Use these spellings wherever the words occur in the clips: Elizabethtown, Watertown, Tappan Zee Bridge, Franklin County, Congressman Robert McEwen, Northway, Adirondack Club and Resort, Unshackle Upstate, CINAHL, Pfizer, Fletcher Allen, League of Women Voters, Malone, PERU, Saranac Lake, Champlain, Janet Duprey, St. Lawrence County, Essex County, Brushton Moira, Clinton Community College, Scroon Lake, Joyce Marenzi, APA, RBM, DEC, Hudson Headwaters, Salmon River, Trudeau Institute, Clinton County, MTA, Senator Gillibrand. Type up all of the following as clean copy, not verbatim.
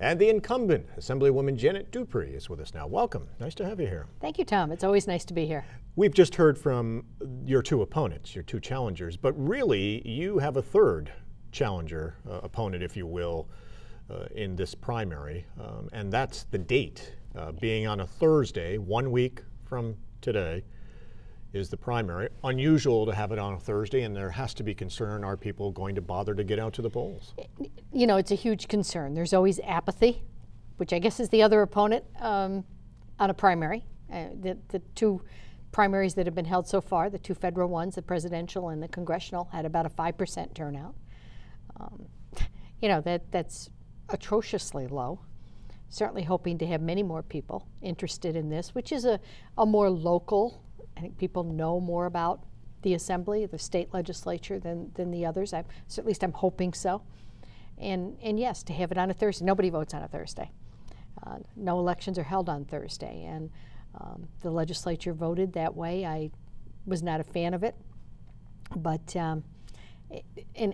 And the incumbent, Assemblywoman Janet Duprey, is with us now. Welcome. Nice to have you here. Thank you, Tom. It's always nice to be here. We've just heard from your two opponents, your two challengers, but really you have a third challenger, opponent, if you will, in this primary, and that's the date. Being on a Thursday, 1 week from today, is the primary. Unusual to have it on a Thursday, and there has to be concern, are people going to bother to get out to the polls? You know, it's a huge concern. There's always apathy, which I guess is the other opponent on a primary. The two primaries that have been held so far, the two federal ones, the presidential and the congressional, had about a 5% turnout. You know, that's atrociously low. Certainly hoping to have many more people interested in this, which is a more local, I think people know more about the assembly, the state legislature than the others. So at least I'm hoping so. And yes, to have it on a Thursday. Nobody votes on a Thursday. No elections are held on Thursday. And the legislature voted that way. I was not a fan of it. But, and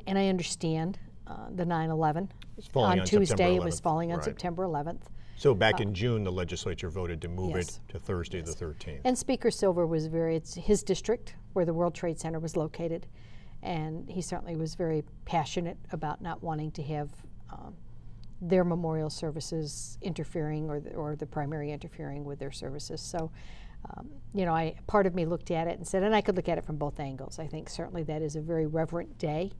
I understand the 9/11. On Tuesday, it was falling on September 11th. So back in June, the legislature voted to move it to Thursday the 13th. And Speaker Silver was it's his district where the World Trade Center was located. And he certainly was very passionate about not wanting to have their memorial services interfering or the primary interfering with their services. So, you know, part of me looked at it and said, and I could look at it from both angles. I think certainly that is a very reverent day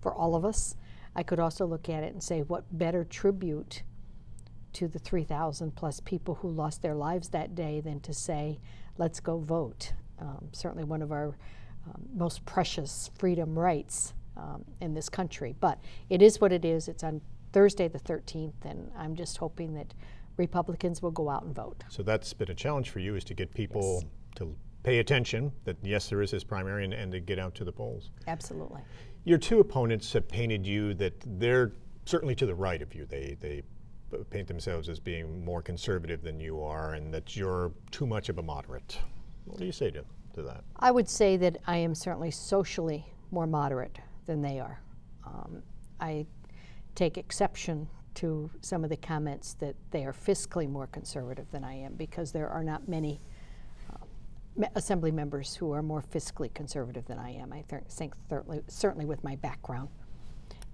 for all of us. I could also look at it and say, what better tribute to the 3,000 plus people who lost their lives that day than to say, let's go vote. Certainly one of our most precious freedom rights in this country. But it is what it is. It's on Thursday the 13th, and I'm just hoping that Republicans will go out and vote. So that's been a challenge for you, is to get people to pay attention that, yes, there is this primary, and to get out to the polls. Absolutely. Your two opponents have painted you that they're certainly to the right of you. They paint themselves as being more conservative than you are, and that you're too much of a moderate. What do you say to that? I would say that I am certainly socially more moderate than they are. I take exception to some of the comments that they are fiscally more conservative than I am, because there are not many Assembly members who are more fiscally conservative than I am. I think certainly with my background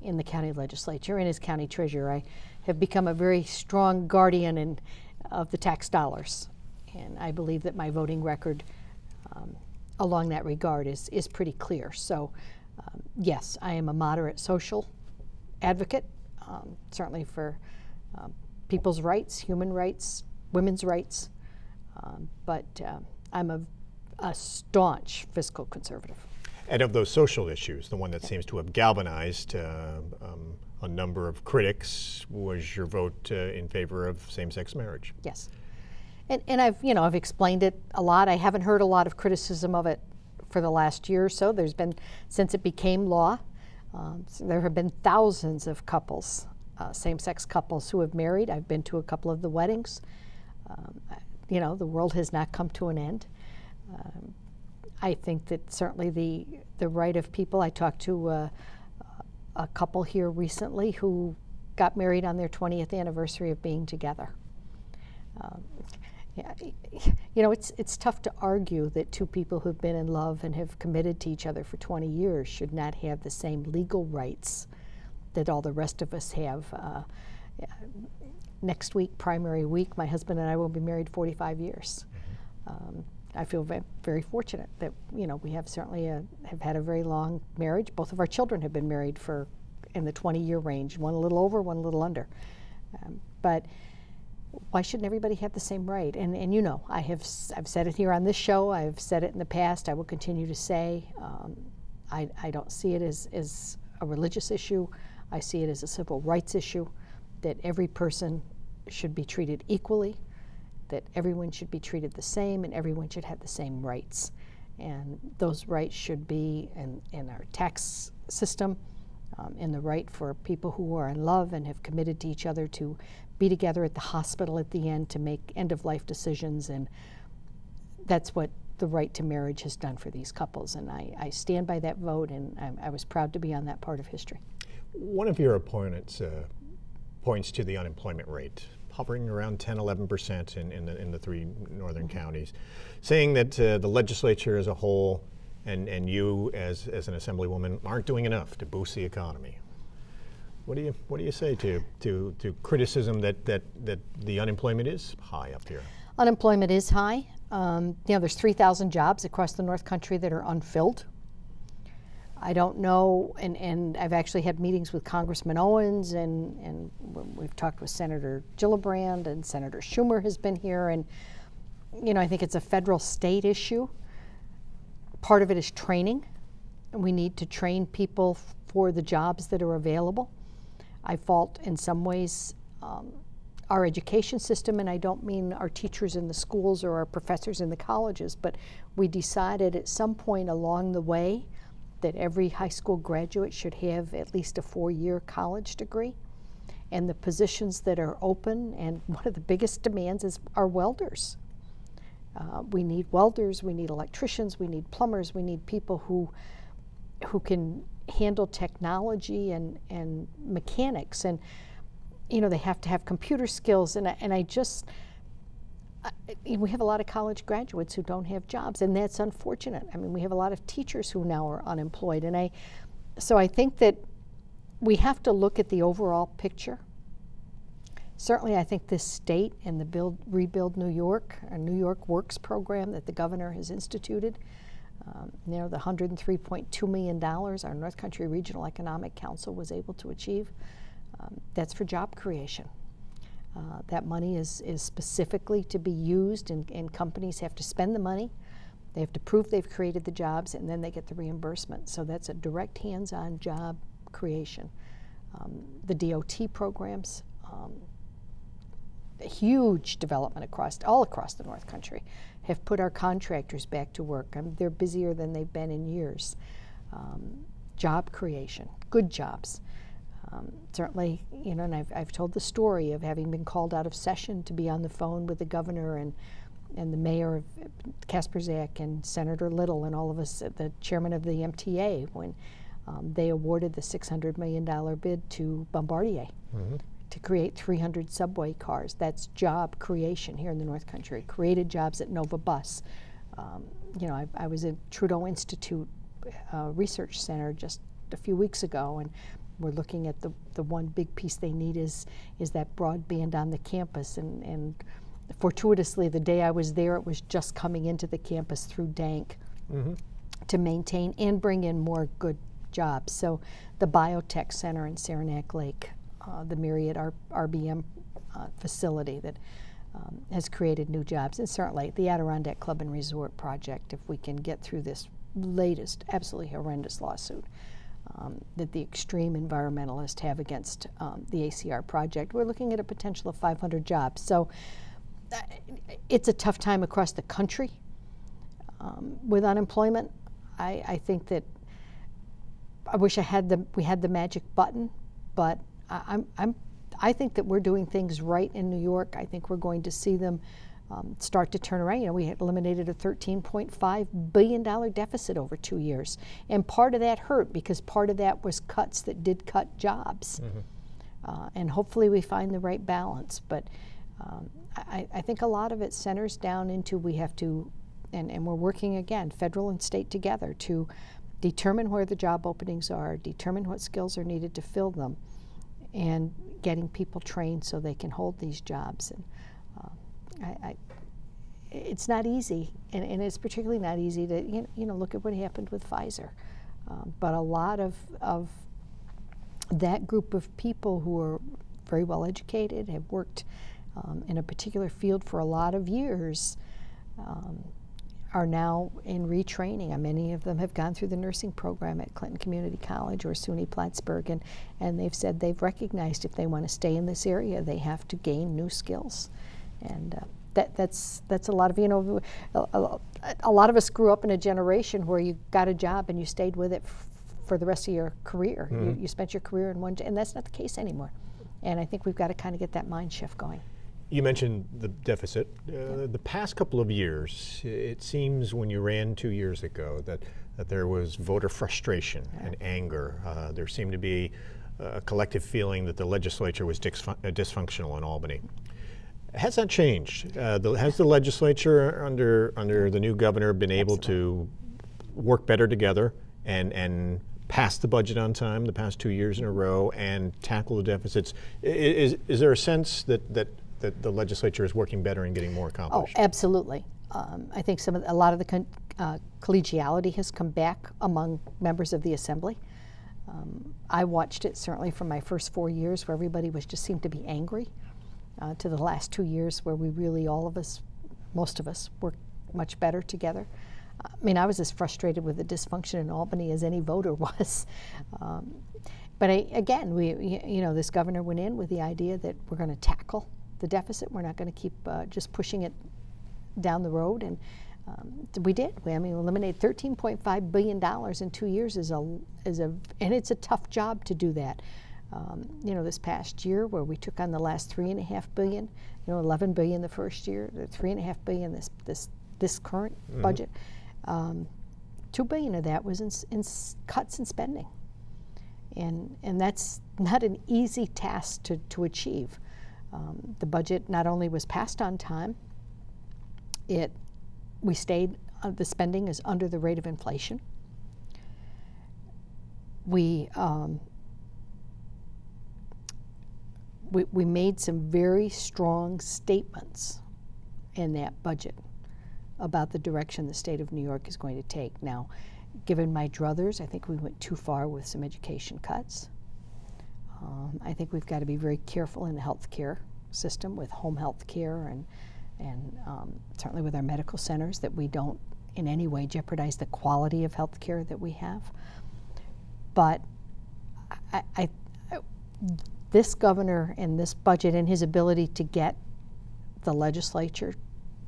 in the county legislature and as county treasurer, I have become a very strong guardian of the tax dollars. And I believe that my voting record along that regard is pretty clear. So yes, I am a moderate social advocate, certainly for people's rights, human rights, women's rights, but I'm a staunch fiscal conservative. And of those social issues, the one that seems to have galvanized a number of critics was your vote in favor of same-sex marriage. Yes, and I've explained it a lot. I haven't heard a lot of criticism of it for the last year or so. There's been, since it became law, so there have been thousands of couples, same-sex couples who have married. I've been to a couple of the weddings. You know, the world has not come to an end. I think that certainly the right of people, I talked to a couple here recently who got married on their 20th anniversary of being together. You know, it's tough to argue that two people who've been in love and have committed to each other for 20 years should not have the same legal rights that all the rest of us have. Next week, primary week, my husband and I will be married 45 years. I feel very fortunate that, you know, we have certainly have had a very long marriage. Both of our children have been married for in the 20-year range, one a little over, one a little under. But why shouldn't everybody have the same right? And you know, I've said it here on this show. I've said it in the past. I will continue to say I don't see it as a religious issue. I see it as a civil rights issue. That every person should be treated equally, that everyone should be treated the same, and everyone should have the same rights. And those rights should be in our tax system, and the right for people who are in love and have committed to each other to be together at the hospital at the end to make end-of-life decisions. And that's what the right to marriage has done for these couples. And I stand by that vote, and I was proud to be on that part of history. One of your opponents points to the unemployment rate, hovering around 10–11% in the three northern counties, saying that the legislature as a whole and you as an assemblywoman aren't doing enough to boost the economy. What do you say to criticism that the unemployment is high up here? Unemployment is high. There's 3,000 jobs across the North Country that are unfilled. I don't know, and I've actually had meetings with Congressman Owens, and we've talked with Senator Gillibrand, and Senator Schumer has been here, and I think it's a federal state issue. Part of it is training, and we need to train people for the jobs that are available. I fault in some ways our education system, and I don't mean our teachers in the schools or our professors in the colleges, but we decided at some point along the way that every high school graduate should have at least a 4-year college degree. And the positions that are open, and one of the biggest demands are welders. We need welders, we need electricians, we need plumbers, we need people who can handle technology and mechanics, and they have to have computer skills, and we have a lot of college graduates who don't have jobs, and that's unfortunate. I mean, we have a lot of teachers who now are unemployed, so I think that we have to look at the overall picture. Certainly I think this state and the Rebuild New York, or New York Works program that the governor has instituted, the $103.2 million our North Country Regional Economic Council was able to achieve, that's for job creation. That money is specifically to be used, and companies have to spend the money. They have to prove they've created the jobs, and then they get the reimbursement. So that's a direct hands-on job creation. The DOT programs, huge development all across the North Country, have put our contractors back to work. They're busier than they've been in years. Job creation, good jobs. Certainly, and I've told the story of having been called out of session to be on the phone with the governor and the mayor of Kasperczak and Senator Little and all of us, the chairman of the MTA, when they awarded the $600 million bid to Bombardier to create 300 subway cars. That's job creation here in the North Country. Created jobs at Nova Bus. I was at Trudeau Institute Research Center just a few weeks ago, and we're looking at the one big piece they need is that broadband on the campus, and fortuitously the day I was there, it was just coming into the campus through Dank to maintain and bring in more good jobs. So the biotech center in Saranac Lake, the myriad RBM facility that has created new jobs, and certainly the Adirondack Club and Resort project, if we can get through this latest absolutely horrendous lawsuit that the extreme environmentalists have against the ACR project. We're looking at a potential of 500 jobs. So it's a tough time across the country with unemployment. I think that I wish we had the magic button, but I think that we're doing things right in New York. I think we're going to see them start to turn around. We had eliminated a $13.5 billion deficit over 2 years. And part of that hurt because part of that was cuts that did cut jobs. And hopefully we find the right balance. But I think a lot of it centers down into we have to, and we're working again, federal and state together, to determine where the job openings are, determine what skills are needed to fill them, and getting people trained so they can hold these jobs. And, it's not easy, and it's particularly not easy to look at what happened with Pfizer. But a lot of that group of people who are very well educated, have worked in a particular field for a lot of years, are now in retraining. Many of them have gone through the nursing program at Clinton Community College or SUNY Plattsburgh, and they've said they've recognized if they want to stay in this area, they have to gain new skills. And that's a lot of, a lot of us grew up in a generation where you got a job and you stayed with it for the rest of your career. You spent your career in one job, and that's not the case anymore. And I think we've got to kind of get that mind shift going. You mentioned the deficit. The past couple of years, it seems when you ran 2 years ago that there was voter frustration and anger. There seemed to be a collective feeling that the legislature was dysfunctional in Albany. Has that changed? Has the legislature under the new governor been able to work better together and pass the budget on time the past 2 years in a row and tackle the deficits? Is there a sense that the legislature is working better and getting more accomplished? Oh, absolutely. I think a lot of the collegiality has come back among members of the assembly. I watched it certainly from my first 4 years, where everybody was just seemed to be angry, to the last 2 years where we really, all of us, most of us, worked much better together. I mean, I was as frustrated with the dysfunction in Albany as any voter was. But again, this governor went in with the idea that we're going to tackle the deficit. We're not going to keep just pushing it down the road, and we did. We eliminated $13.5 billion in 2 years and it's a tough job to do that. This past year where we took on the last $3.5 billion, 11 billion the first year, the $3.5 billion this current budget. 2 billion of that was in cuts in spending, and that's not an easy task to achieve. The budget not only was passed on time, we stayed. The spending is under the rate of inflation. We made some very strong statements in that budget about the direction the state of New York is going to take. Now, given my druthers, I think we went too far with some education cuts. I think we've got to be very careful in the health care system with home health care and certainly with our medical centers, that we don't in any way jeopardize the quality of health care that we have. But this governor and this budget and his ability to get the legislature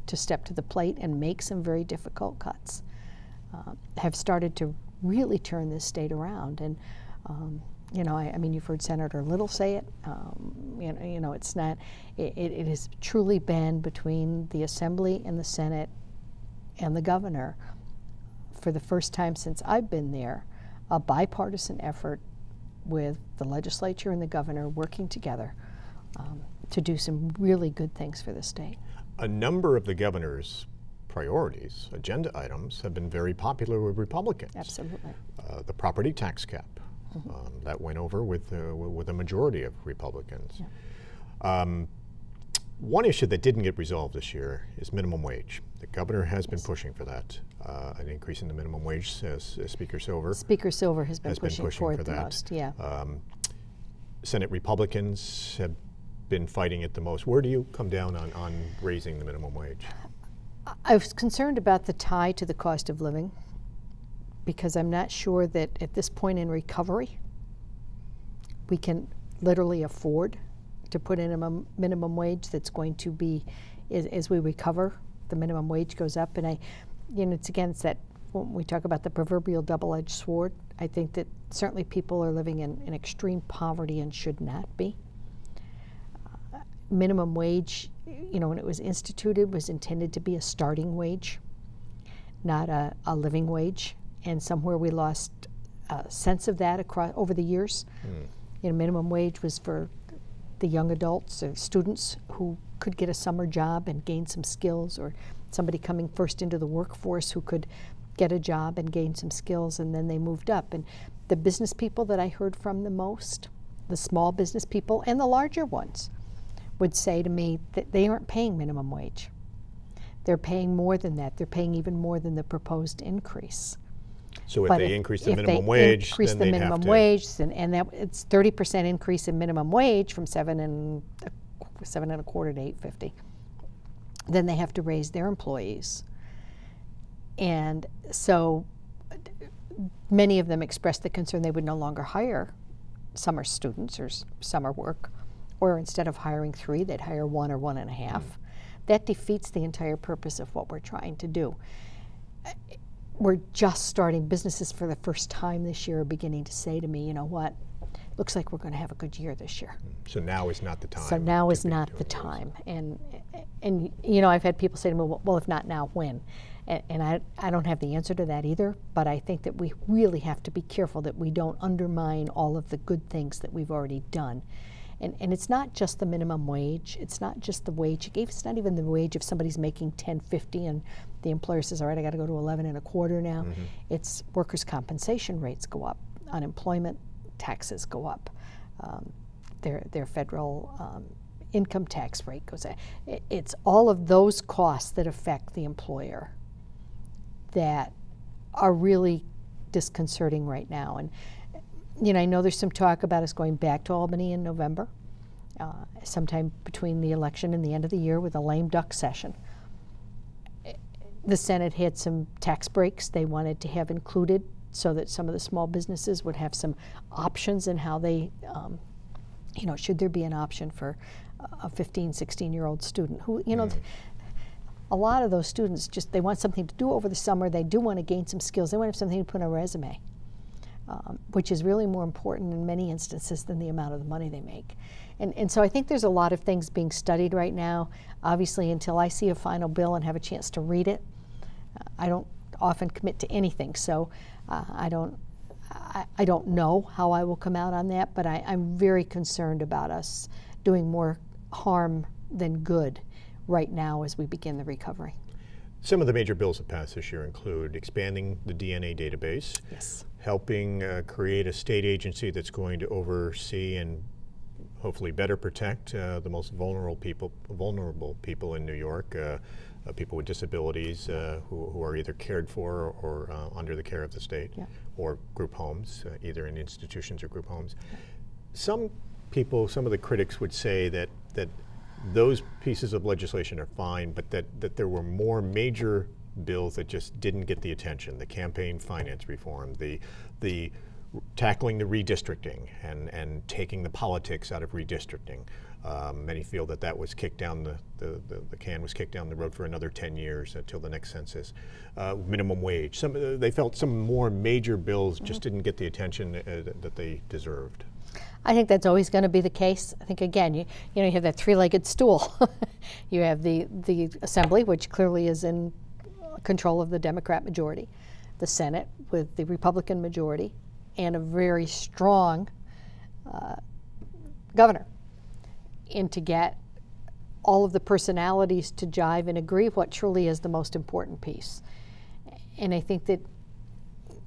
to step to the plate and make some very difficult cuts have started to really turn this state around. And I mean, you've heard Senator Little say it. It's not. It has truly been between the Assembly and the Senate and the governor, for the first time since I've been there, a bipartisan effort with the legislature and the governor working together to do some really good things for the state. A number of the governor's priorities, agenda items, have been very popular with Republicans. Absolutely. The property tax cap. Mm-hmm. That went over with a majority of Republicans. Yeah. One issue that didn't get resolved this year is minimum wage. The governor has been pushing for that, an increase in the minimum wage, as Speaker Silver. Speaker Silver has been pushing for that. Most, yeah. Senate Republicans have been fighting it the most. Where do you come down on raising the minimum wage? I was concerned about the tie to the cost of living, because I'm not sure that at this point in recovery we can literally afford to put in a minimum wage that's going to be, as we recover, the minimum wage goes up. And it's that, when we talk about the proverbial double-edged sword, I think that certainly people are living in extreme poverty and should not be. Minimum wage, when it was instituted, was intended to be a starting wage, not a living wage. And somewhere we lost a sense of that over the years. Mm. Minimum wage was for the young adults or students who could get a summer job and gain some skills, or somebody coming first into the workforce who could get a job and gain some skills, and then they moved up. And the business people that I heard from the most, the small business people and the larger ones, would say to me that they aren't paying minimum wage. They're paying more than that. They're paying even more than the proposed increase. So if they increase the minimum wage, then they'd have to. And that it's 30% increase in minimum wage from $7.25 to $8.50. Then they have to raise their employees. And so many of them expressed the concern they would no longer hire summer students or summer work, or instead of hiring three, they'd hire one or one and a half. Mm. That defeats the entire purpose of what we're trying to do. We're just starting. Businesses for the first time this year are beginning to say to me, you know what, looks like we're going to have a good year this year. So now is not the time. So now is not the time. And I've had people say to me, well, if not now, when? And I don't have the answer to that either, but I think that we really have to be careful that we don't undermine all of the good things that we've already done. And it's not just the minimum wage, it's not just the wage, it's not even the wage if somebody's making $10.50 and the employer says, all right, I gotta go to 11 and a quarter now. Mm-hmm. It's workers' compensation rates go up, unemployment taxes go up, their federal income tax rate goes up. It's all of those costs that affect the employer that are really disconcerting right now. And you know, I know there's some talk about us going back to Albany in November, sometime between the election and the end of the year with a lame duck session. The Senate had some tax breaks they wanted to have included so that some of the small businesses would have some options in how they, you know, should there be an option for a 15, 16-year-old student who, you know, a lot of those students just, they want something to do over the summer, they do want to gain some skills, they want to have something to put on a resume, which is really more important in many instances than the amount of the money they make. And so I think there's a lot of things being studied right now. Obviously, until I see a final bill and have a chance to read it, I don't often commit to anything, so I don't know how I will come out on that, but I'm very concerned about us doing more harm than good right now as we begin the recovery. Some of the major bills that passed this year include expanding the DNA database, yes, helping create a state agency that's going to oversee and hopefully better protect the most vulnerable people in New York, people with disabilities who are either cared for or under the care of the state, yeah, or group homes, either in institutions or group homes. Yeah. Some people, some of the critics would say that those pieces of legislation are fine, but that there were more major bills that just didn't get the attention. The campaign finance reform, the tackling the redistricting and taking the politics out of redistricting. Many feel that was kicked down the can was kicked down the road for another 10 years until the next census. Minimum wage. They felt some more major bills, mm-hmm, just didn't get the attention that they deserved. I think that's always going to be the case. I think, again, you know, you have that three-legged stool. You have the Assembly, which clearly is in control of the Democrat majority, the Senate with the Republican majority, and a very strong governor. And to get all of the personalities to jive and agree what truly is the most important piece. And I think that,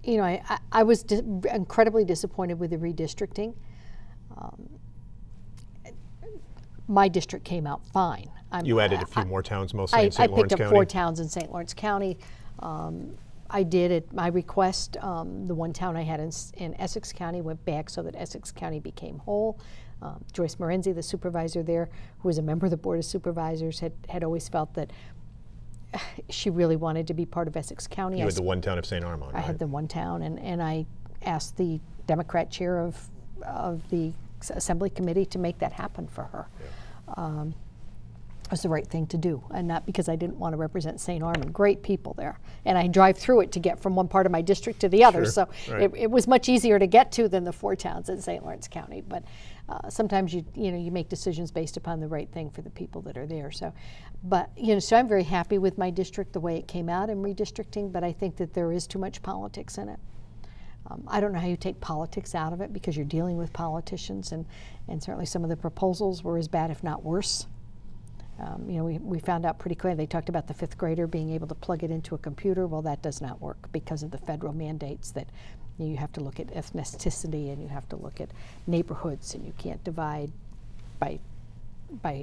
you know, I was incredibly disappointed with the redistricting. My district came out fine. You added a few more towns, mostly in St. Lawrence County. I picked up 4 towns in St. Lawrence County. I did, at my request, the one town I had in Essex County went back so that Essex County became whole. Joyce Marenzi, the supervisor there, who was a member of the Board of Supervisors, had always felt that she really wanted to be part of Essex County. You had the one town of St. Armand, right? I had the one town, and I asked the Democrat chair of the Assembly Committee to make that happen for her. Yeah. It was the right thing to do, and not because I didn't want to represent St. Armand. Great people there, and I drive through it to get from one part of my district to the other, sure, so right, it was much easier to get to than the 4 towns in St. Lawrence County. But sometimes you make decisions based upon the right thing for the people that are there. So, but you know, so I'm very happy with my district, the way it came out in redistricting. But I think that there is too much politics in it. I don't know how you take politics out of it, because you're dealing with politicians, and certainly some of the proposals were as bad, if not worse. You know, we found out pretty quickly. They talked about the 5th grader being able to plug it into a computer. Well, that does not work because of the federal mandates that you have to look at ethnicity, and you have to look at neighborhoods, and you can't divide by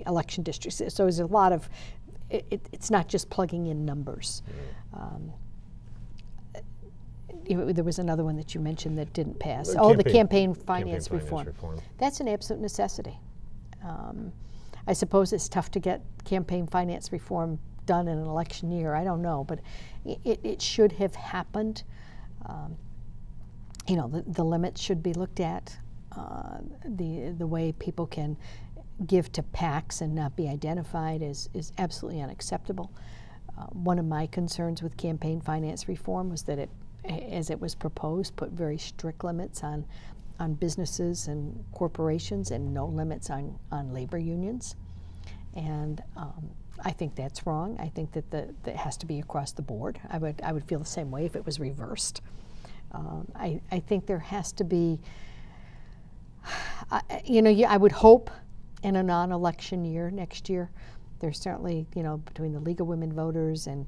election districts. So there's a lot of, it's not just plugging in numbers. Mm-hmm. There was another one that you mentioned that didn't pass. The campaign finance reform. That's an absolute necessity. I suppose it's tough to get campaign finance reform done in an election year. I don't know, but it should have happened. You know, the limits should be looked at. The way people can give to PACs and not be identified is absolutely unacceptable. One of my concerns with campaign finance reform was that it, as it was proposed, put very strict limits on businesses and corporations, and no limits on labor unions. And I think that's wrong. I think that that has to be across the board. I would feel the same way if it was reversed. I think there has to be, you know, I would hope in a non-election year next year, there's certainly, you know, between the League of Women Voters and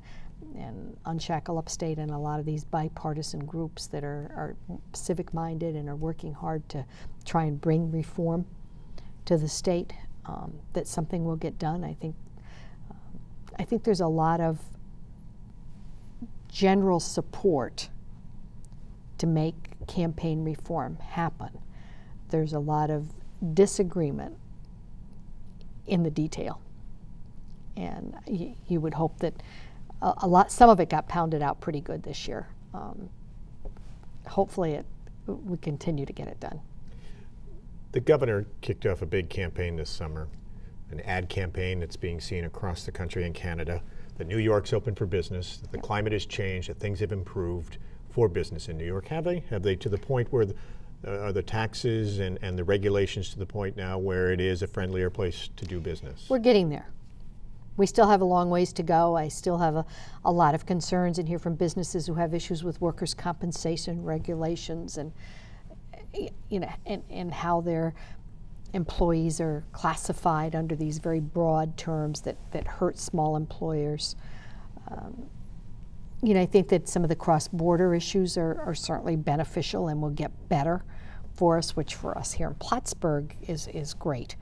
Unshackle Upstate and a lot of these bipartisan groups that are civic-minded and are working hard to try and bring reform to the state, that something will get done. I think there's a lot of general support to make campaign reform happen. There's a lot of disagreement in the detail, and you would hope that a lot, some of it got pounded out pretty good this year. Hopefully we continue to get it done. The governor kicked off a big campaign this summer, an ad campaign that's being seen across the country and Canada, that New York's open for business, that the climate has changed, that things have improved for business in New York. Have they to the point where are the taxes and the regulations to the point now where it is a friendlier place to do business? We're getting there. We still have a long ways to go. I still have a lot of concerns and hear from businesses who have issues with workers' compensation regulations and, you know, and how their employees are classified under these very broad terms that hurt small employers. You know, I think that some of the cross-border issues are certainly beneficial and will get better for us, which for us here in Plattsburgh is great.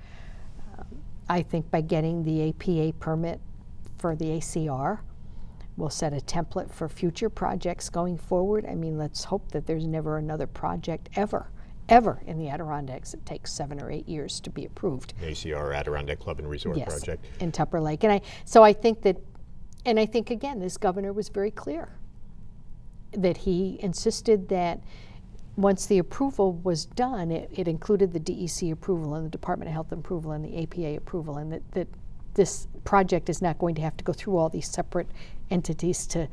I think by getting the APA permit for the ACR, we'll set a template for future projects going forward. I mean, let's hope that there's never another project ever in the Adirondacks. It takes 7 or 8 years to be approved. ACR, Adirondack Club and Resort project. Yes, in Tupper Lake. So I think that, and I think again, this governor was very clear that he insisted that once the approval was done, it included the DEC approval and the Department of Health approval and the APA approval, and that this project is not going to have to go through all these separate entities to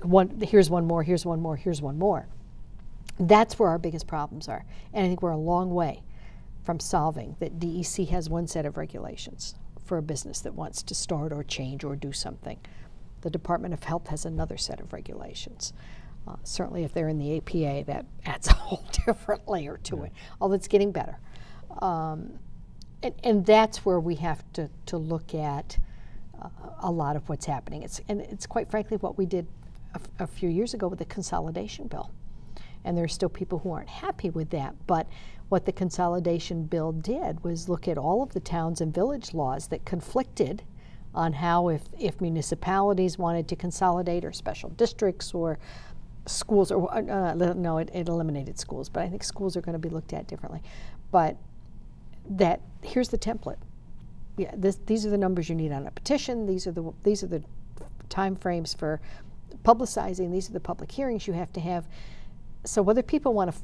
one, here's one more, here's one more, here's one more. That's where our biggest problems are. And I think we're a long way from solving that. DEC has one set of regulations for a business that wants to start or change or do something. The Department of Health has another set of regulations. Certainly if they're in the APA, that adds a whole different layer to it, although it's getting better. And that's where we have to look at a lot of what's happening. And it's quite frankly what we did a few years ago with the consolidation bill. And there are still people who aren't happy with that, but what the consolidation bill did was look at all of the towns and village laws that conflicted on how if municipalities wanted to consolidate or special districts or schools, or no, it eliminated schools, but I think schools are going to be looked at differently. But that, here's the template. Yeah, these are the numbers you need on a petition. These are the time frames for publicizing. These are the public hearings you have to have. So whether people want to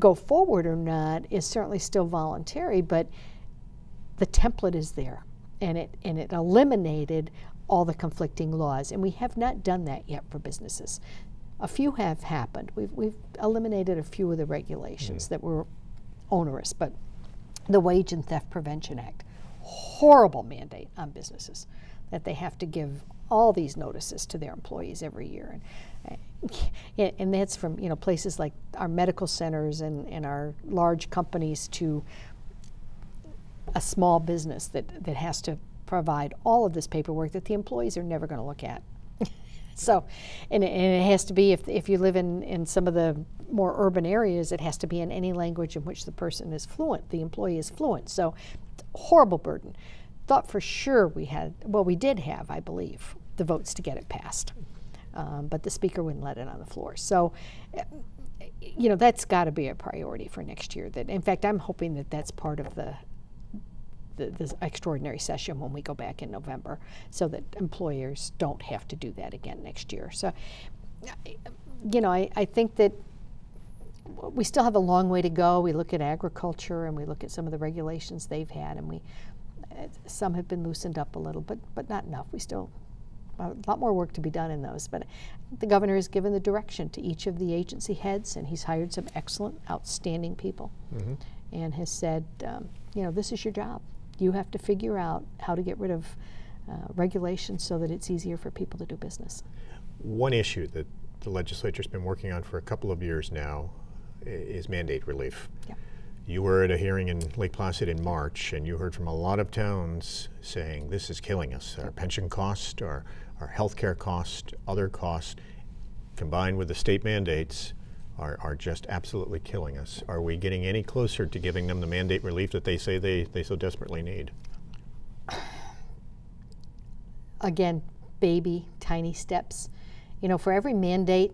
go forward or not is certainly still voluntary, but the template is there, and it eliminated all the conflicting laws, and we have not done that yet for businesses. A few have happened. We've eliminated a few of the regulations that were onerous, but the Wage and Theft Prevention Act, horrible mandate on businesses that they have to give all these notices to their employees every year. And that's from, you know, places like our medical centers and our large companies to a small business that has to provide all of this paperwork that the employees are never going to look at. So, and it has to be, if you live in some of the more urban areas, it has to be in any language in which the person is fluent, the employee is fluent. So, horrible burden. Thought for sure we had, well, we did have, I believe, the votes to get it passed. But the Speaker wouldn't let it on the floor. So, you know, that's got to be a priority for next year. That, in fact, I'm hoping that that's part of the extraordinary session when we go back in November, so that employers don't have to do that again next year. So, you know, I think that we still have a long way to go. We look at agriculture and we look at some of the regulations they've had, and some have been loosened up a little, but not enough. We still have a lot more work to be done in those. But the governor has given the direction to each of the agency heads, and he's hired some excellent, outstanding people, and has said, you know, this is your job. You have to figure out how to get rid of regulations so that it's easier for people to do business. One issue that the legislature's been working on for a couple of years now is mandate relief. Yeah. You were at a hearing in Lake Placid in March, and you heard from a lot of towns saying, this is killing us. Our pension cost, our health care cost, other costs, combined with the state mandates, are just absolutely killing us. Are we getting any closer to giving them the mandate relief that they say they so desperately need? Again, baby, tiny steps. You know, for every mandate,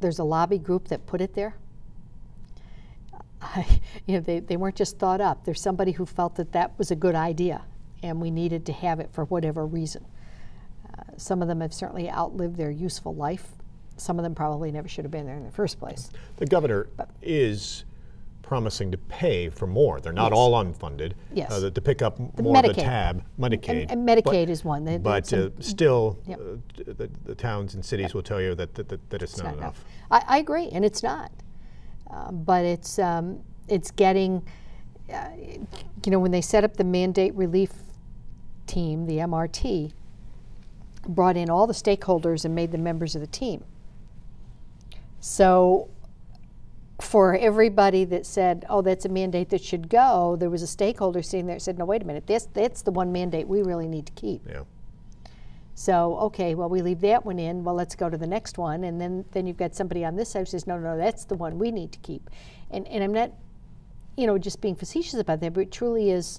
there's a lobby group that put it there. You know, they weren't just thought up. There's somebody who felt that that was a good idea and we needed to have it for whatever reason. Some of them have certainly outlived their useful life. Some of them probably never should have been there in the first place. The governor is promising to pay for more. They're not all unfunded. Yes. To pick up more Medicaid. Of the tab. Medicaid. And Medicaid but, is one. But still, the towns and cities will tell you that it's not enough. I agree, and it's not. But it's getting, you know, when they set up the mandate relief team, the MRT, brought in all the stakeholders and made them members of the team. So for everybody that said, oh, that's a mandate that should go, there was a stakeholder sitting there that said, no, wait a minute, that's the one mandate we really need to keep. Yeah. So, okay, well, we leave that one in, well, let's go to the next one, and then you've got somebody on this side who says, no, no, that's the one we need to keep. And I'm not, you know, just being facetious about that, but it truly is,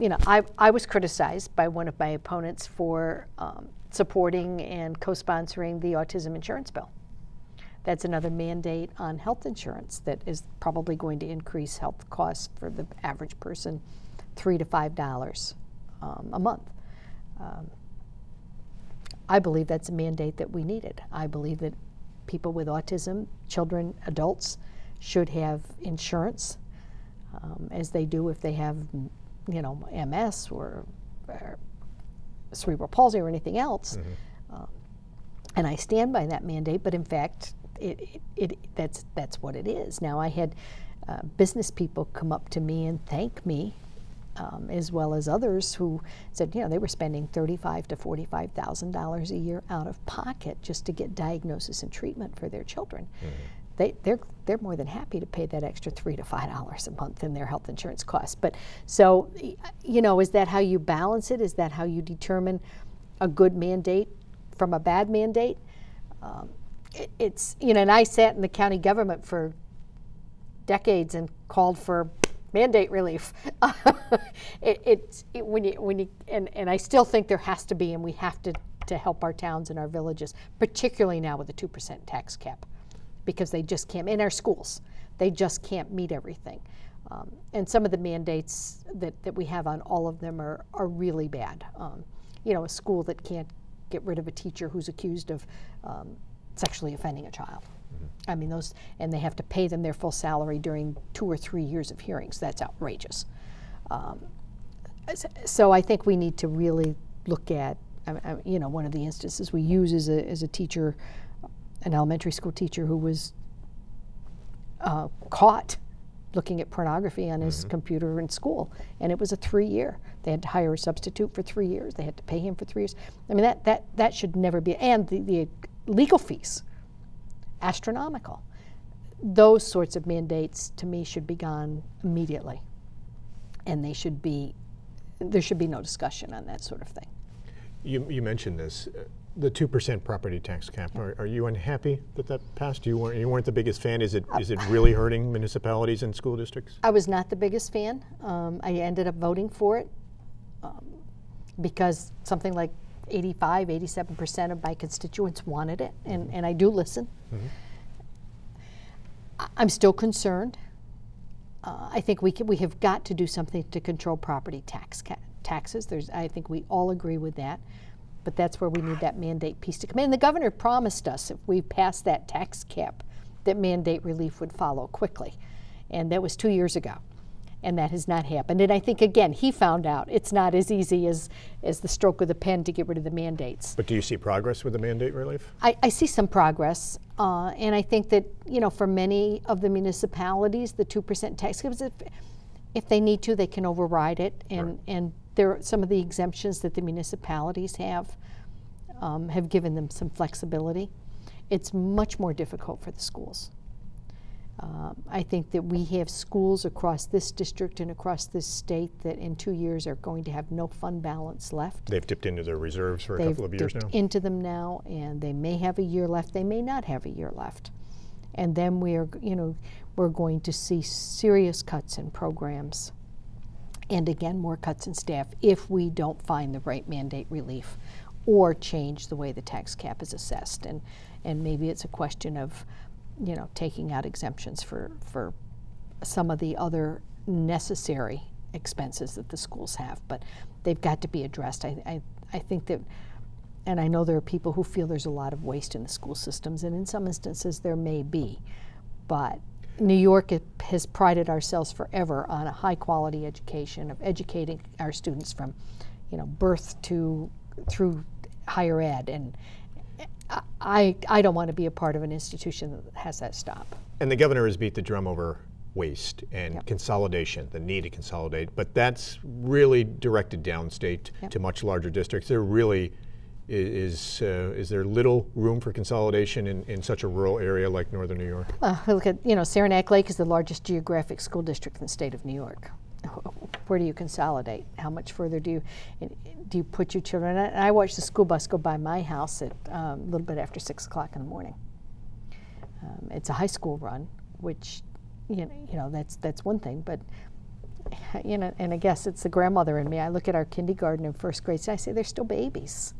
you know, I was criticized by one of my opponents for supporting and co-sponsoring the autism insurance bill. That's another mandate on health insurance that is probably going to increase health costs for the average person $3 to $5 a month. I believe that's a mandate that we needed. I believe that people with autism, children, adults, should have insurance as they do if they have, you know, MS or cerebral palsy or anything else. Mm-hmm. And I stand by that mandate, but in fact, that's what it is. Now I had business people come up to me and thank me as well as others who said, you know, they were spending $35,000 to $45,000 a year out of pocket just to get diagnosis and treatment for their children. Mm-hmm. They're more than happy to pay that extra $3 to $5 a month in their health insurance costs. But so, you know, is that how you balance it? Is that how you determine a good mandate from a bad mandate? It's, you know, and I sat in the county government for decades and called for mandate relief. When you, and I still think there has to be, and we have to help our towns and our villages, particularly now with the 2% tax cap, because they just can't, in our schools, they just can't meet everything. And some of the mandates that we have on all of them are really bad. You know, a school that can't get rid of a teacher who's accused of sexually offending a child. I mean, those, and they have to pay them their full salary during 2 or 3 years of hearings. That's outrageous. So I think we need to really look at, you know, one of the instances we use is a teacher, an elementary school teacher who was caught looking at pornography on his computer in school, and it was a 3-year. They had to hire a substitute for 3 years. They had to pay him for 3 years. I mean, that should never be, and the legal fees. Astronomical. Those sorts of mandates to me should be gone immediately, and they should be, there should be no discussion on that sort of thing. You mentioned this, the 2% property tax cap. Yeah. Are you unhappy that passed? You weren't the biggest fan. Is it really hurting municipalities and school districts? I was not the biggest fan. I ended up voting for it because something like 85–87% of my constituents wanted it, and I do listen. I'm still concerned. I think we have got to do something to control property taxes. I think we all agree with that, but that's where we need that mandate piece to come in. The governor promised us if we passed that tax cap that mandate relief would follow quickly, and that was 2 years ago. And that has not happened. And I think, again, he found out it's not as easy as the stroke of the pen to get rid of the mandates. But do you see progress with the mandate relief? I see some progress. And I think that, you know, for many of the municipalities, the 2% tax, If they need to, they can override it, and, right. and there are some of the exemptions that the municipalities have given them some flexibility. It's much more difficult for the schools. I think that we have schools across this district and across this state that in 2 years are going to have no fund balance left. They've dipped into their reserves for a couple of years now. They've dipped into them now, and they may have a year left. They may not have a year left. And then we are, you know, we're going to see serious cuts in programs, and again, more cuts in staff if we don't find the right mandate relief or change the way the tax cap is assessed. And maybe it's a question of, you know, taking out exemptions for some of the other necessary expenses that the schools have, but they've got to be addressed. I think that, and I know there are people who feel there's a lot of waste in the school systems, and in some instances there may be, but New York has prided ourselves forever on a high quality education, of educating our students from, you know, birth to through higher ed, and I don't want to be a part of an institution that has that stop. And the governor has beat the drum over waste and yep. consolidation, the need to consolidate, but that's really directed downstate yep. to much larger districts. There really is there little room for consolidation in such a rural area like northern New York? Look at, you know, Saranac Lake is the largest geographic school district in the state of New York. Where do you consolidate? How much further do you put your children? And I watched the school bus go by my house at a little bit after 6 o'clock in the morning. It's a high school run, which you know that's one thing, but you know, and I guess it's the grandmother in me. I look at our kindergarten and first grades, and I say they're still babies.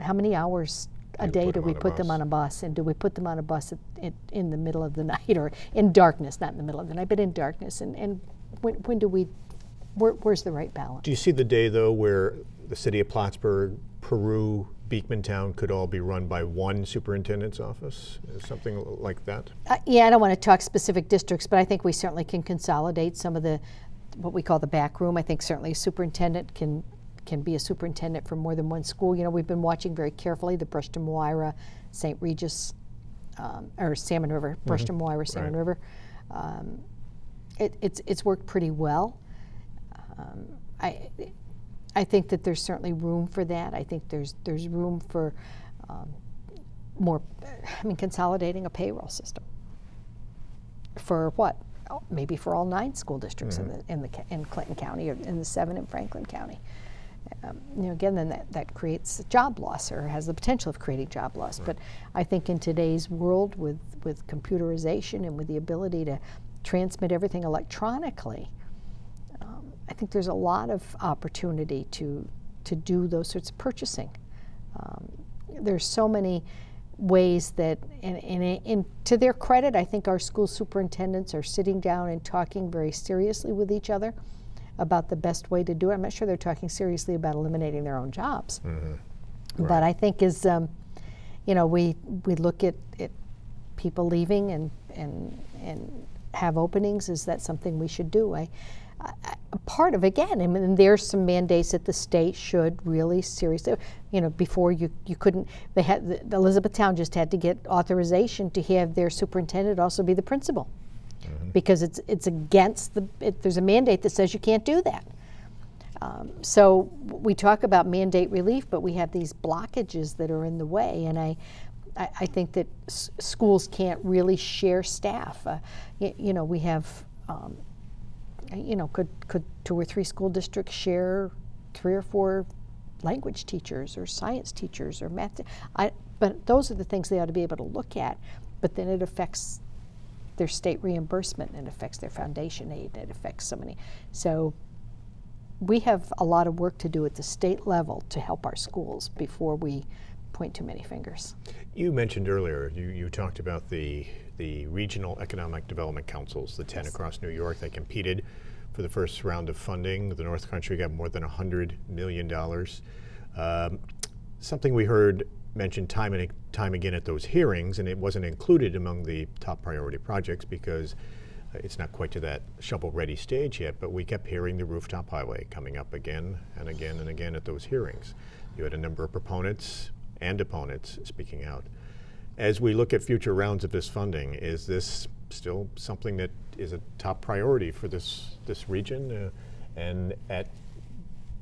How many hours a day do we put them on a bus, and do we put them on a bus in the middle of the night, or in darkness? Not in the middle of the night, but in darkness, and when do we, where's the right balance? Do you see the day, though, where the city of Plattsburgh, Peru, Beekmantown could all be run by one superintendent's office, something like that? Yeah, I don't want to talk specific districts, but I think we certainly can consolidate some of the, what we call the back room. I think certainly a superintendent can be a superintendent for more than one school. You know, we've been watching very carefully the Brushton Moira, St. Regis, or Salmon River, Brushton mm-hmm. Moira, Salmon right. River. It's worked pretty well. I think that there's certainly room for that. I think there's room for more, I mean, consolidating a payroll system. For what? Oh, maybe for all 9 school districts mm-hmm. in Clinton County, or in the 7 in Franklin County. You know, again, then that creates a job loss, or has the potential of creating job loss. Right. But I think in today's world, with computerization and with the ability to transmit everything electronically, I think there's a lot of opportunity to do those sorts of purchasing. There's so many ways that, and to their credit, I think our school superintendents are sitting down and talking very seriously with each other about the best way to do it. I'm not sure they're talking seriously about eliminating their own jobs. Mm-hmm. Right. But I think as, you know, we look at people leaving and have openings, is that something we should do? Part of, again, I mean, there's some mandates that the state should really seriously, you know, before you couldn't, they had, the Elizabethtown just had to get authorization to have their superintendent also be the principal, mm-hmm. because it's against there's a mandate that says you can't do that. So we talk about mandate relief, but we have these blockages that are in the way, and I think that schools can't really share staff. You know, we have, you know, could 2 or 3 school districts share 3 or 4 language teachers, or science teachers, or math? But those are the things they ought to be able to look at. But then it affects their state reimbursement, and it affects their foundation aid, and it affects so many. So we have a lot of work to do at the state level to help our schools before we point too many fingers. You mentioned earlier, you talked about the regional economic development councils, the 10 yes. across New York that competed for the first round of funding. The North Country got more than $100 million. Something we heard mentioned time and time again at those hearings, and it wasn't included among the top priority projects because it's not quite to that shovel-ready stage yet, but we kept hearing the rooftop highway coming up again and again and again at those hearings. You had a number of proponents and opponents speaking out. As we look at future rounds of this funding, is this still something that is a top priority for this region, and at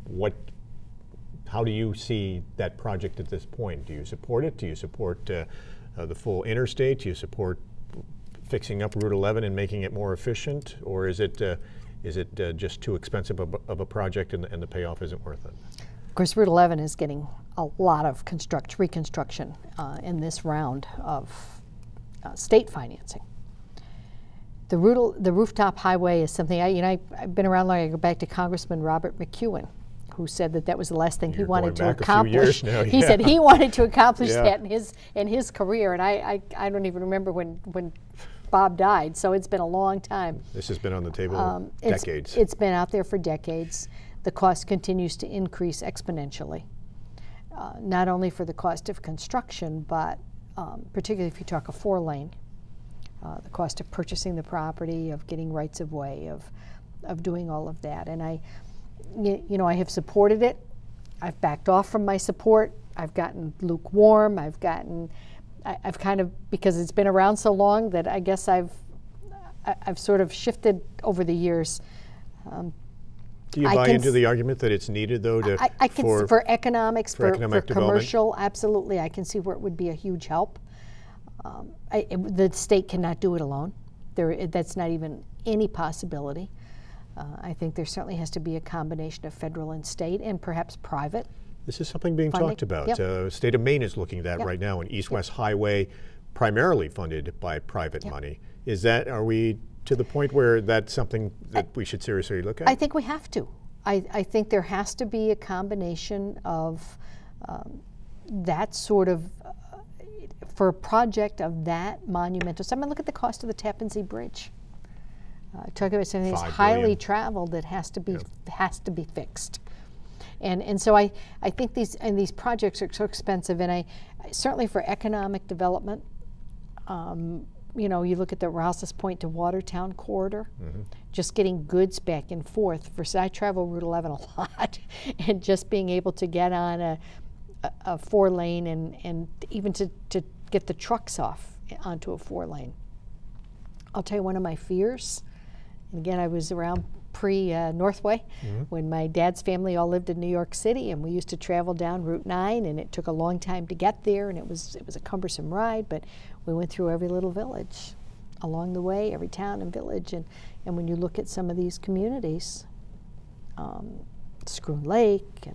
what? How do you see that project at this point? Do you support it? Do you support the full interstate? Do you support fixing up Route 11 and making it more efficient, or is it just too expensive of a project and the payoff isn't worth it? Of course, Route 11 is getting a lot of reconstruction in this round of state financing. The rooftop highway is something I've been around long. I go back to Congressman Robert McEwen, who said that was the last thing he wanted to accomplish. Now, yeah. He said he wanted to accomplish that in his career, and I don't even remember when Bob died, so it's been a long time. This has been on the table decades. It's been out there for decades. The cost continues to increase exponentially, not only for the cost of construction, but particularly if you talk a four-lane, the cost of purchasing the property, of getting rights of way, of doing all of that. And I have supported it. I've backed off from my support. I've gotten lukewarm. I've kind of, because it's been around so long that I guess I've sort of shifted over the years. Do you buy into the argument that it's needed, though, to for economics, for commercial? Absolutely, I can see where it would be a huge help. The state cannot do it alone. That's not even any possibility. I think there certainly has to be a combination of federal and state, and perhaps private. This is something being talked about. Yep. State of Maine is looking at that right now, an East-West Highway, primarily funded by private money. Are we to the point where that's something that we should seriously look at? I think we have to. I think there has to be a combination of that sort of, for a project of that monumental. So I mean, look at the cost of the Tappan Zee Bridge. Talking about something that's highly traveled that has to be fixed, and so I think these projects are so expensive, and certainly for economic development, you look at the Rouse's Point to Watertown corridor, just getting goods back and forth. I travel Route 11 a lot, and just being able to get on a four lane and even to get the trucks off onto a four lane. I'll tell you one of my fears. Again, I was around pre-Northway when my dad's family all lived in New York City, and we used to travel down Route 9, and it took a long time to get there, and it was a cumbersome ride, but we went through every little village along the way, every town and village, and when you look at some of these communities, Scroon Lake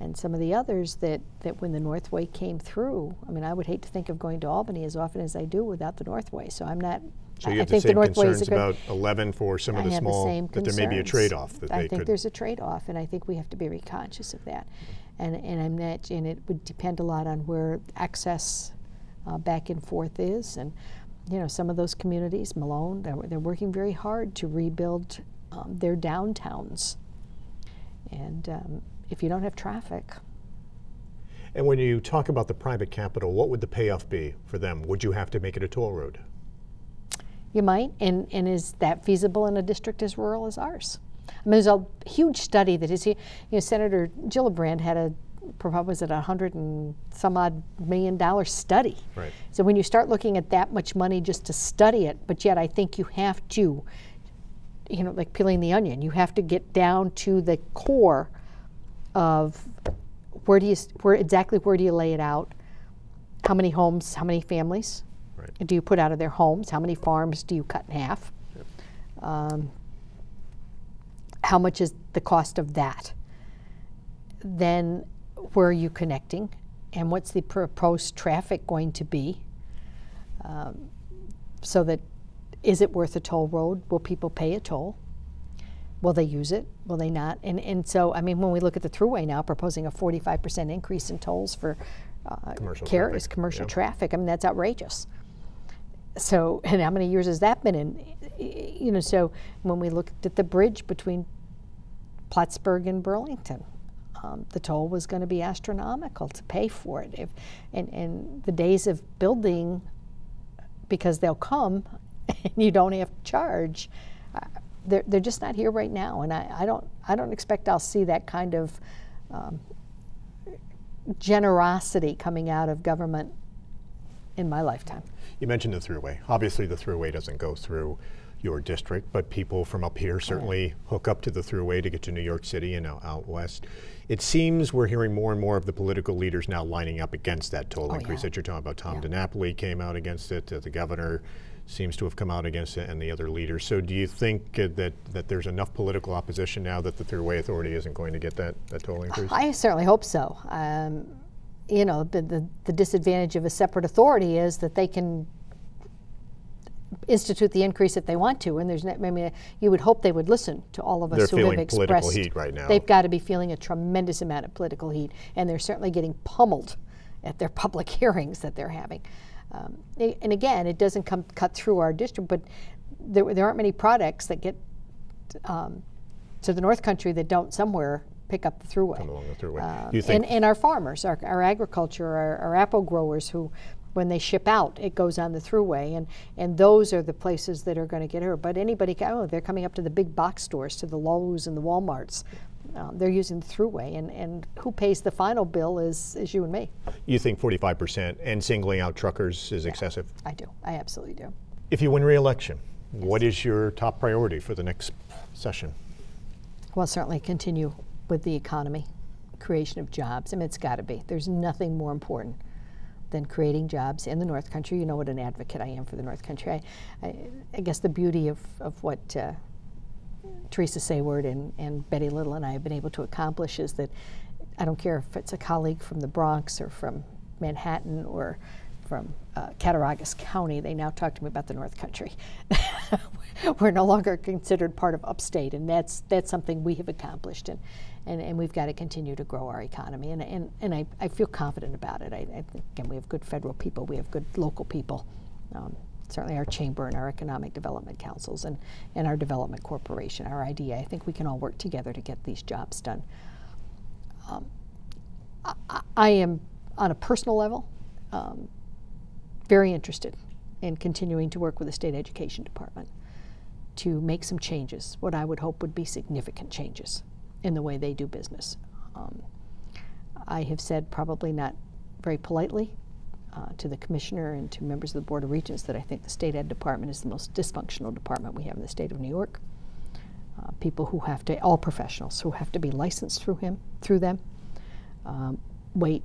and some of the others that when the Northway came through, I mean, I would hate to think of going to Albany as often as I do without the Northway, so I'm not. So you have the same concerns about 11 for some of the small, that there may be a trade-off. I think there's a trade-off, and I think we have to be very conscious of that. And it would depend a lot on where access back and forth is. And some of those communities, Malone, they're working very hard to rebuild their downtowns. And if you don't have traffic. And when you talk about the private capital, what would the payoff be for them? Would you have to make it a toll road? You might, and is that feasible in a district as rural as ours? I mean, there's a huge study that is here. Senator Gillibrand had was it $100 and some odd million study. Right. So when you start looking at that much money just to study it, but yet I think you have to, like peeling the onion, you have to get down to the core of where exactly do you lay it out? How many homes? How many families? Do you put out of their homes? How many farms do you cut in half? Yep. How much is the cost of that? Then where are you connecting? And what's the proposed traffic going to be? So that, is it worth a toll road? Will people pay a toll? Will they use it? Will they not? And so, I mean, when we look at the Thruway now, proposing a 45% increase in tolls for commercial traffic, I mean, that's outrageous. So, and how many years has that been in? So when we looked at the bridge between Plattsburgh and Burlington, the toll was going to be astronomical to pay for it. And the days of building, because they'll come and you don't have to charge, they're just not here right now. And I don't expect I'll see that kind of generosity coming out of government in my lifetime. You mentioned the Thruway. Obviously, the Thruway doesn't go through your district, but people from up here certainly hook up to the Thruway to get to New York City and out west. It seems we're hearing more and more of the political leaders now lining up against that toll increase that you're talking about. Tom DiNapoli came out against it, the governor seems to have come out against it, and the other leaders. So do you think that there's enough political opposition now that the Thruway Authority isn't going to get that toll increase? I certainly hope so. You know, the disadvantage of a separate authority is that they can institute the increase if they want to, and there's, I mean, you would hope they would listen to all of us who have expressed. They're feeling political heat right now. They've got to be feeling a tremendous amount of political heat, and they're certainly getting pummeled at their public hearings that they're having. And again, it doesn't cut through our district, but there aren't many products that get to the North Country that don't somewhere pick up the Thruway. Come along the Thruway. And our farmers, our agriculture, our apple growers who, when they ship out, it goes on the Thruway, and those are the places that are going to get hurt. But anybody, they're coming up to the big box stores, to the Lowe's and the Walmarts. They're using the Thruway, and who pays the final bill is you and me. You think 45% and singling out truckers is excessive? I do. I absolutely do. If you win re-election, what is your top priority for the next session? Well, certainly continue with the economy, creation of jobs. I mean, it's got to be. There's nothing more important than creating jobs in the North Country. You know what an advocate I am for the North Country. I guess the beauty of what Teresa Sayward and Betty Little and I have been able to accomplish is that I don't care if it's a colleague from the Bronx or from Manhattan or from Cattaraugus County, they now talk to me about the North Country. We're no longer considered part of upstate, and that's something we have accomplished, and we've got to continue to grow our economy, and I feel confident about it. I think, again, we have good federal people, we have good local people, certainly our chamber and our economic development councils and our development corporation, our IDA. I think we can all work together to get these jobs done. I am, on a personal level, very interested in continuing to work with the State Education Department to make some changes, what I would hope would be significant changes in the way they do business. I have said, probably not very politely, to the commissioner and to members of the Board of Regents that I think the State Ed Department is the most dysfunctional department we have in the state of New York. People who have to, all professionals, who have to be licensed through them, wait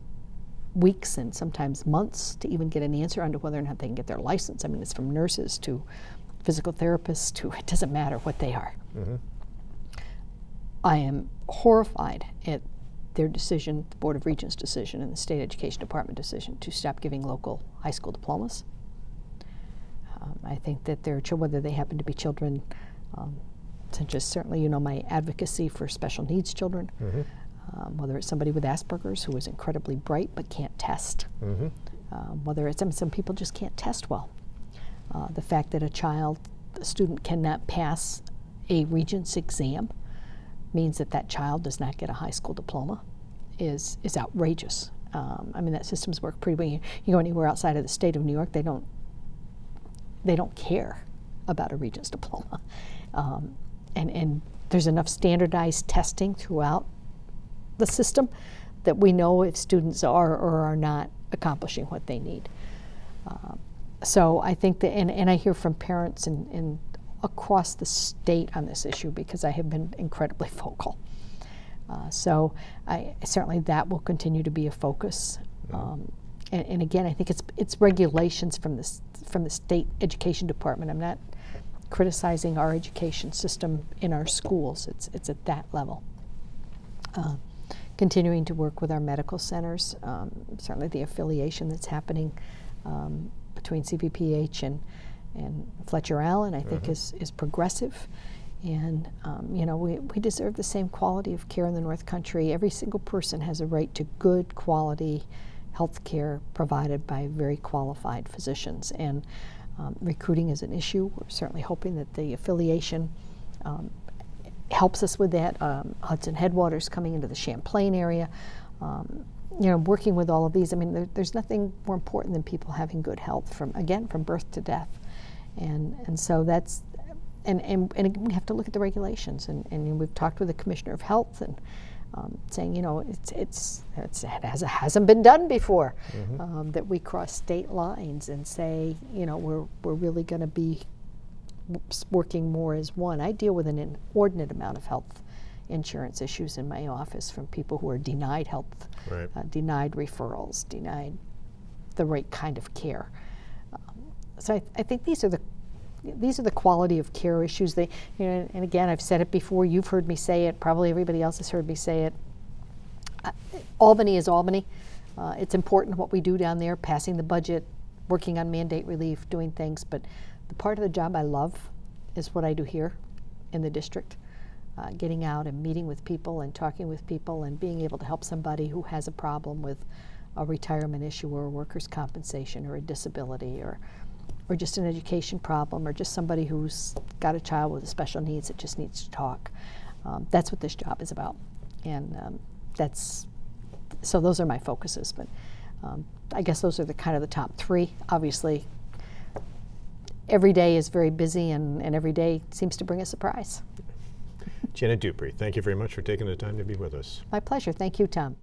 weeks and sometimes months to even get an answer on to whether or not they can get their license. I mean, it's from nurses to physical therapists to, it doesn't matter what they are. Mm-hmm. I am horrified at their decision, the Board of Regents decision and the State Education Department decision to stop giving local high school diplomas. I think that their children, whether they happen to be children, such as certainly, you know, my advocacy for special needs children, mm-hmm. Whether it's somebody with Asperger's who is incredibly bright but can't test, mm-hmm. Whether it's, I mean, some people just can't test well. The fact that a student cannot pass a Regents exam means that child does not get a high school diploma is outrageous. I mean, that system's worked pretty well. You go anywhere outside of the state of New York, they don't care about a Regents diploma. And there's enough standardized testing throughout the system that we know if students are or are not accomplishing what they need. So I think that, and I hear from parents and across the state on this issue because I have been incredibly vocal. So certainly that will continue to be a focus. And again, I think it's regulations from the State Education Department. I'm not criticizing our education system in our schools. It's at that level. Continuing to work with our medical centers, certainly the affiliation that's happening between CVPH and Fletcher Allen, I think, mm-hmm. is progressive. And you know, we deserve the same quality of care in the North Country. Every single person has a right to good quality health care provided by very qualified physicians. And recruiting is an issue. We're certainly hoping that the affiliation helps us with that. Hudson Headwaters coming into the Champlain area. You know, working with all of these, I mean, there's nothing more important than people having good health from birth to death. And so that's, and we have to look at the regulations, and we've talked with the Commissioner of Health and saying, you know, it hasn't been done before, mm-hmm. That we cross state lines and say, you know, we're really going to be working more as one. I deal with an inordinate amount of health insurance issues in my office from people who are denied health, right. Denied referrals, denied the right kind of care. So I think these are the quality of care issues. They, you know, and again, I've said it before. You've heard me say it. Probably everybody else has heard me say it. Albany is Albany. It's important what we do down there, passing the budget, working on mandate relief, doing things. But the part of the job I love is what I do here in the district, getting out and meeting with people and talking with people and being able to help somebody who has a problem with a retirement issue or a workers' compensation or a disability or just an education problem or just somebody who's got a child with special needs that just needs to talk. That's what this job is about. And so those are my focuses, but I guess those are the kind of the top three. Obviously, every day is very busy, and every day seems to bring a surprise. Janet Duprey, thank you very much for taking the time to be with us. My pleasure. Thank you, Tom.